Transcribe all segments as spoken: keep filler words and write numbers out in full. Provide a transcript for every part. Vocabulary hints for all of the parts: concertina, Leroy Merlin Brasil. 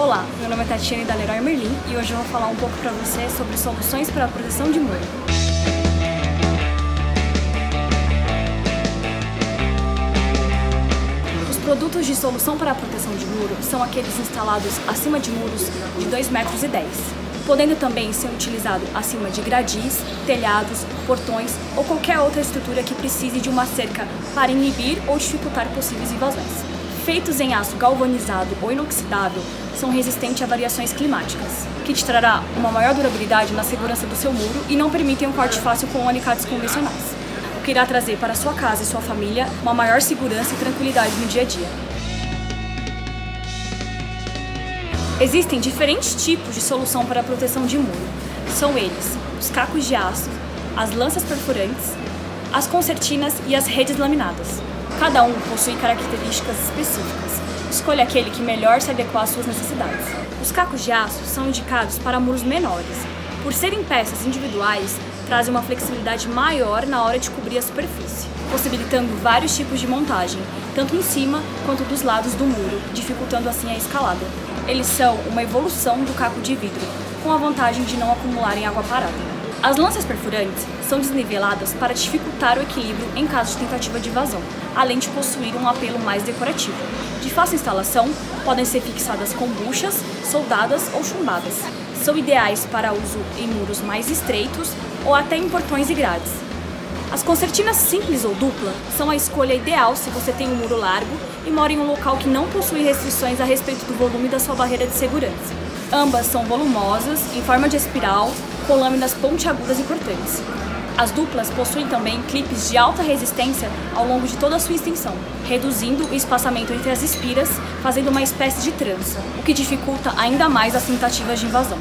Olá, meu nome é Tatiane da Leroy Merlin e hoje eu vou falar um pouco para você sobre soluções para a proteção de muro. Os produtos de solução para a proteção de muro são aqueles instalados acima de muros de dois vírgula dez metros, podendo também ser utilizado acima de gradis, telhados, portões ou qualquer outra estrutura que precise de uma cerca para inibir ou dificultar possíveis invasões. Feitos em aço galvanizado ou inoxidável, são resistentes a variações climáticas, que te trará uma maior durabilidade na segurança do seu muro e não permitem um corte fácil com alicates convencionais, o que irá trazer para sua casa e sua família uma maior segurança e tranquilidade no dia a dia. Existem diferentes tipos de solução para a proteção de muro. São eles os cacos de aço, as lanças perfurantes, as concertinas e as redes laminadas. Cada um possui características específicas. Escolha aquele que melhor se adequar às suas necessidades. Os cacos de aço são indicados para muros menores. Por serem peças individuais, trazem uma flexibilidade maior na hora de cobrir a superfície, possibilitando vários tipos de montagem, tanto em cima quanto dos lados do muro, dificultando assim a escalada. Eles são uma evolução do caco de vidro, com a vantagem de não acumularem água parada. As lanças perfurantes são desniveladas para dificultar o equilíbrio em caso de tentativa de vazão, além de possuir um apelo mais decorativo. De fácil instalação, podem ser fixadas com buchas, soldadas ou chumbadas. São ideais para uso em muros mais estreitos ou até em portões e grades. As concertinas simples ou dupla são a escolha ideal se você tem um muro largo e mora em um local que não possui restrições a respeito do volume da sua barreira de segurança. Ambas são volumosas, em forma de espiral, com lâminas pontiagudas e cortantes. As duplas possuem também clipes de alta resistência ao longo de toda a sua extensão, reduzindo o espaçamento entre as espiras, fazendo uma espécie de trança, o que dificulta ainda mais as tentativas de invasão.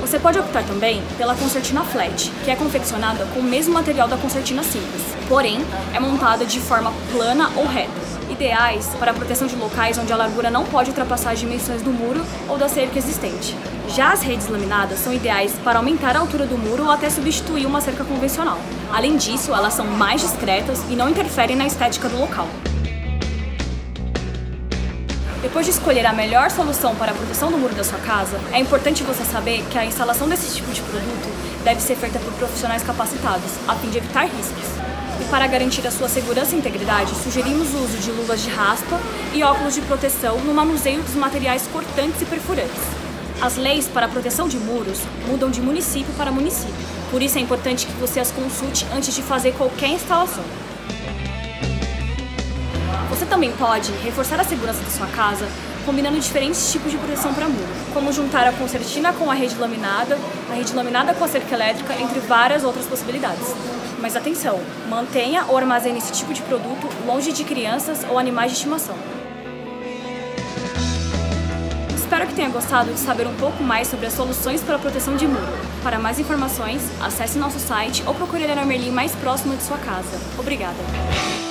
Você pode optar também pela concertina flat, que é confeccionada com o mesmo material da concertina simples, porém é montada de forma plana ou reta. Ideais para a proteção de locais onde a largura não pode ultrapassar as dimensões do muro ou da cerca existente. Já as redes laminadas são ideais para aumentar a altura do muro ou até substituir uma cerca convencional. Além disso, elas são mais discretas e não interferem na estética do local. Depois de escolher a melhor solução para a proteção do muro da sua casa, é importante você saber que a instalação desse tipo de produto deve ser feita por profissionais capacitados, a fim de evitar riscos. E para garantir a sua segurança e integridade, sugerimos o uso de luvas de raspa e óculos de proteção no manuseio dos materiais cortantes e perfurantes. As leis para a proteção de muros mudam de município para município, por isso é importante que você as consulte antes de fazer qualquer instalação. Você também pode reforçar a segurança da sua casa combinando diferentes tipos de proteção para muro, como juntar a concertina com a rede laminada, a rede laminada com a cerca elétrica, entre várias outras possibilidades. Mas atenção, mantenha ou armazene esse tipo de produto longe de crianças ou animais de estimação. Espero que tenha gostado de saber um pouco mais sobre as soluções para a proteção de muro. Para mais informações, acesse nosso site ou procure a Leroy Merlin mais próximo de sua casa. Obrigada!